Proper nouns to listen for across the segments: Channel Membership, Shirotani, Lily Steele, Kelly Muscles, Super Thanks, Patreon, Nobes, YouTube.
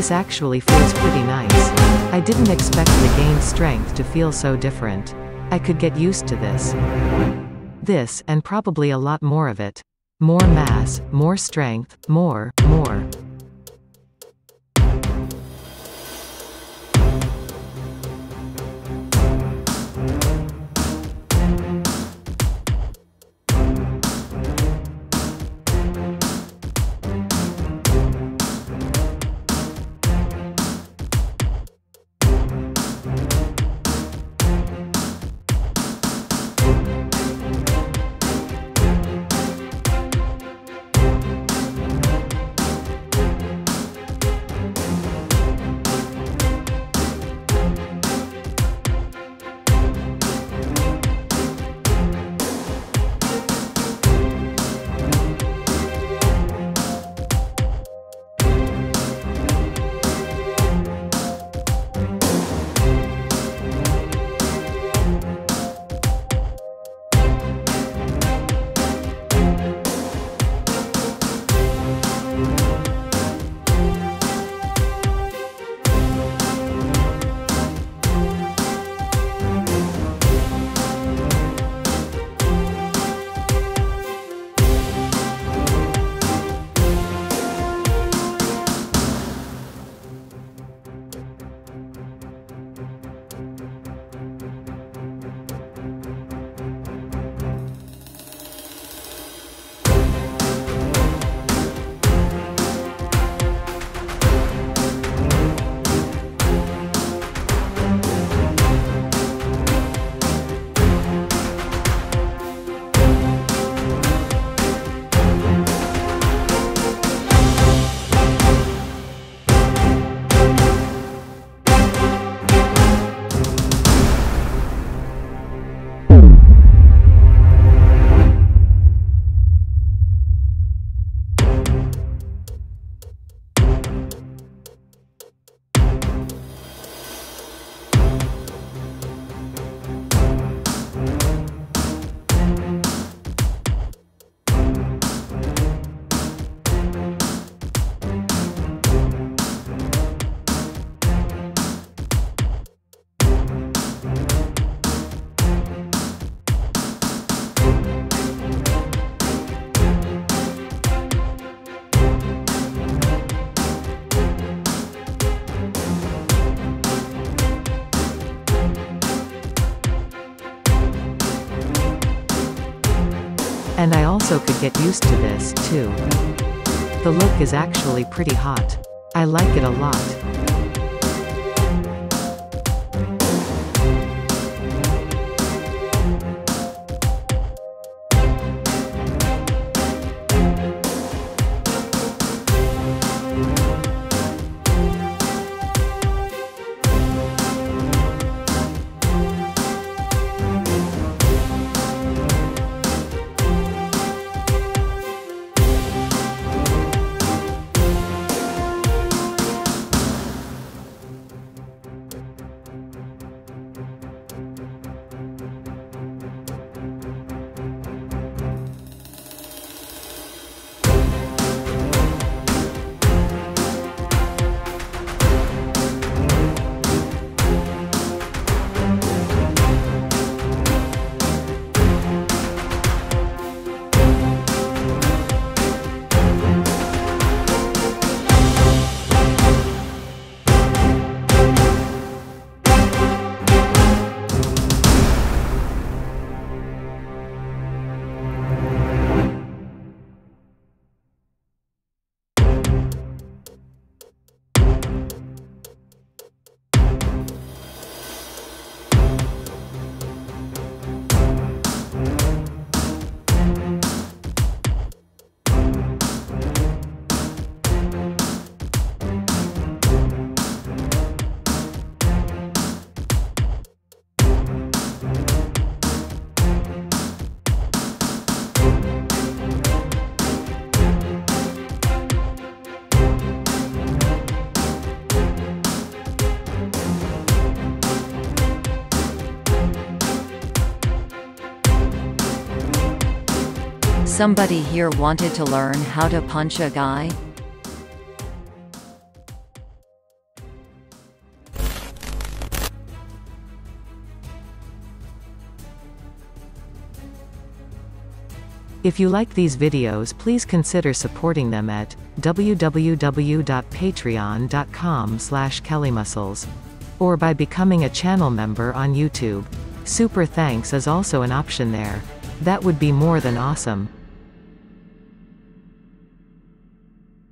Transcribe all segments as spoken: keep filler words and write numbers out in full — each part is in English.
This actually feels pretty nice. I didn't expect the gained strength to feel so different. I could get used to this. This, and probably a lot more of it. More mass, more strength, more, more. And I also could get used to this, too. The look is actually pretty hot. I like it a lot. Somebody here wanted to learn how to punch a guy? If you like these videos, please consider supporting them at w w w dot patreon dot com slash kelly muscles, or by becoming a channel member on YouTube. Super thanks is also an option there. That would be more than awesome.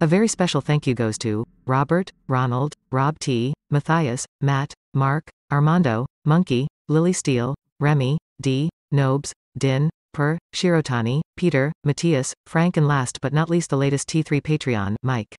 A very special thank you goes to Robert, Ronald, Rob T, Matthias, Matt, Mark, Armando, Monkey, Lily Steele, Remy, D, Nobes, Din, Per, Shirotani, Peter, Matthias, Frank, and last but not least the latest T three Patreon, Mike.